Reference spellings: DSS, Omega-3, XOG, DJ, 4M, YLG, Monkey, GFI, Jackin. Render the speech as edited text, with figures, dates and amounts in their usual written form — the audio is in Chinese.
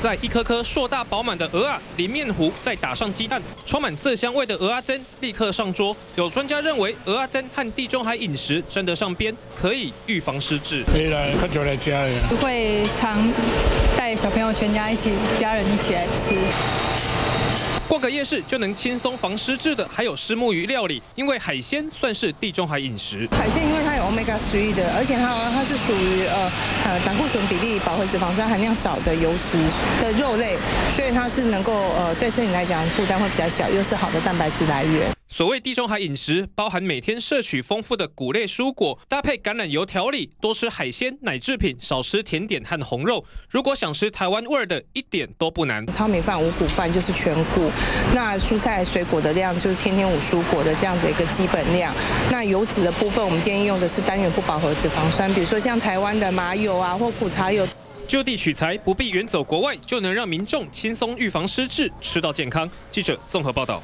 在一颗颗硕大饱满的蚵仔里面糊，再打上鸡蛋，充满色香味的蚵仔煎立刻上桌。有专家认为，蚵仔煎和地中海饮食沾得上边，可以预防失智。可以来，很久来家里。会常带小朋友全家一起，家人一起来吃。 逛个夜市就能轻松防失智的，还有虱目鱼料理，因为海鲜算是地中海饮食。海鲜因为它有 Omega-3 的，而且它是属于胆固醇比例、饱和脂肪酸含量少的油脂的肉类，所以它是能够对身体来讲负担会比较小，又是好的蛋白质来源。 所谓地中海饮食，包含每天摄取丰富的谷类蔬果，搭配橄榄油调理，多吃海鲜、奶制品，少吃甜点和红肉。如果想吃台湾味的，一点都不难。糙米饭、五谷饭就是全谷，那蔬菜水果的量就是天天五蔬果的这样子一个基本量。那油脂的部分，我们建议用的是单元不饱和脂肪酸，比如说像台湾的麻油啊或苦茶油。 就地取材，不必远走国外，就能让民众轻松预防失智，吃到健康。记者综合报道。